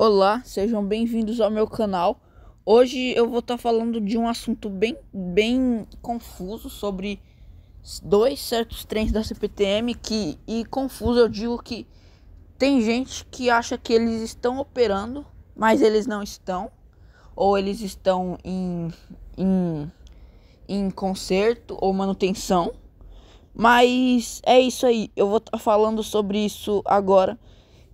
Olá, sejam bem-vindos ao meu canal. Hoje eu vou estar falando de um assunto bem confuso sobre dois certos trens da CPTM e confuso eu digo que tem gente que acha que eles estão operando, mas eles não estão, ou eles estão em conserto ou manutenção. Mas é isso aí, eu vou estar falando sobre isso agora.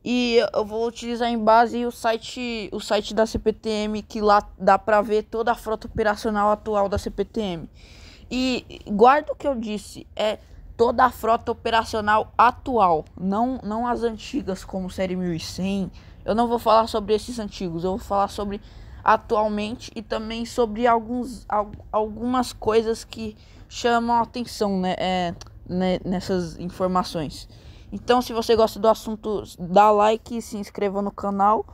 E eu vou utilizar em base o site da CPTM, que lá dá para ver toda a frota operacional atual da CPTM. E guarda o que eu disse, é toda a frota operacional atual, não as antigas como Série 1100. Eu não vou falar sobre esses antigos, eu vou falar sobre atualmente e também sobre algumas coisas que chamam a atenção, né, nessas informações. Então, se você gosta do assunto, dá like, se inscreva no canal.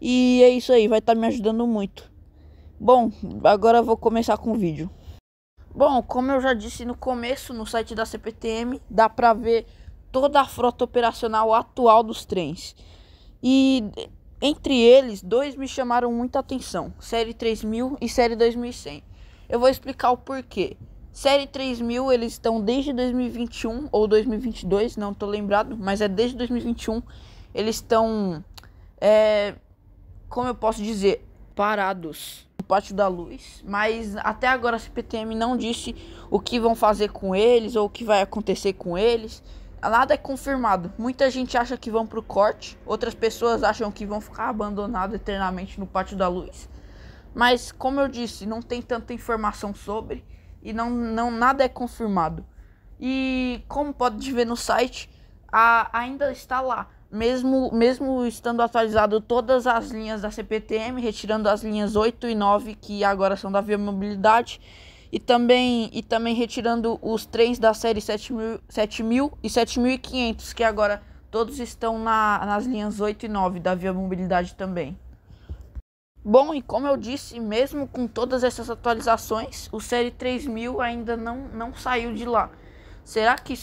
E é isso aí, vai estar me ajudando muito. Bom, agora eu vou começar com o vídeo. Bom, como eu já disse no começo, no site da CPTM, dá pra ver toda a frota operacional atual dos trens. E entre eles, dois me chamaram muita atenção, Série 3000 e Série 2100. Eu vou explicar o porquê. Série 3000, eles estão desde 2021 ou 2022, não estou lembrado, mas é desde 2021. Eles estão, como eu posso dizer, parados no Pátio da Luz. Mas até agora a CPTM não disse o que vão fazer com eles ou o que vai acontecer com eles. Nada é confirmado. Muita gente acha que vão para o corte, outras pessoas acham que vão ficar abandonados eternamente no Pátio da Luz. Mas, como eu disse, não tem tanta informação sobre. E nada é confirmado. E como pode ver no site, ainda está lá. Mesmo estando atualizado todas as linhas da CPTM, retirando as linhas 8 e 9 que agora são da Via Mobilidade. E também retirando os trens da série 7000 e 7500, que agora todos estão nas linhas 8 e 9 da Via Mobilidade também. Bom, e como eu disse, mesmo com todas essas atualizações, o Série 3000 ainda não saiu de lá. Será que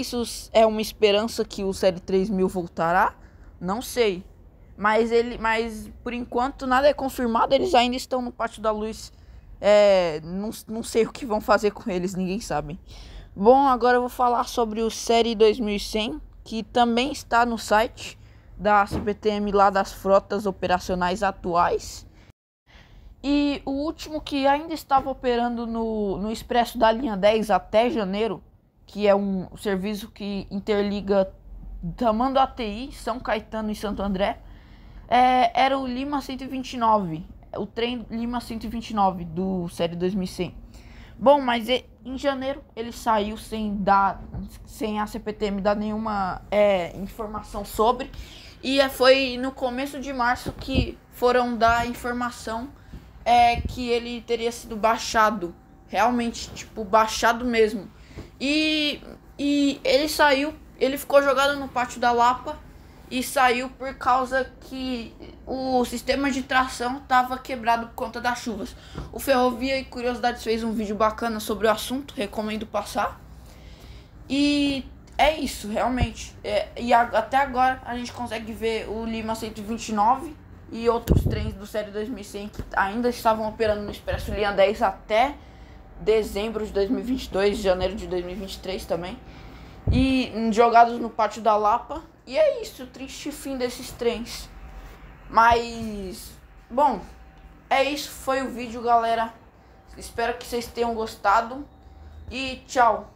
isso é uma esperança que o Série 3000 voltará? Não sei. Mas por enquanto nada é confirmado, eles ainda estão no Pátio da Luz. Não sei o que vão fazer com eles, ninguém sabe. Bom, agora eu vou falar sobre o Série 2100, que também está no site da CPTM, lá das frotas operacionais atuais. E o último que ainda estava operando no Expresso da Linha 10 até janeiro, que é um serviço que interliga Tamanduateí, São Caetano e Santo André, era o Lima 129, o trem Lima 129 do Série 2100. Bom, mas em janeiro ele saiu sem a CPTM dar nenhuma informação sobre. E foi no começo de março que foram dar informação que ele teria sido baixado. Realmente, tipo, baixado mesmo. E ele saiu, ele ficou jogado no Pátio da Lapa e saiu por causa que o sistema de tração estava quebrado por conta das chuvas. O Ferrovia e Curiosidades fez um vídeo bacana sobre o assunto, recomendo passar. E é isso, realmente. Até agora a gente consegue ver o Lima 129 e outros trens do Série 2100 que ainda estavam operando no Expresso Linha 10 até dezembro de 2022, janeiro de 2023 também. E jogados no Pátio da Lapa. E é isso, o triste fim desses trens. Mas, bom, é isso, foi o vídeo, galera. Espero que vocês tenham gostado. E tchau!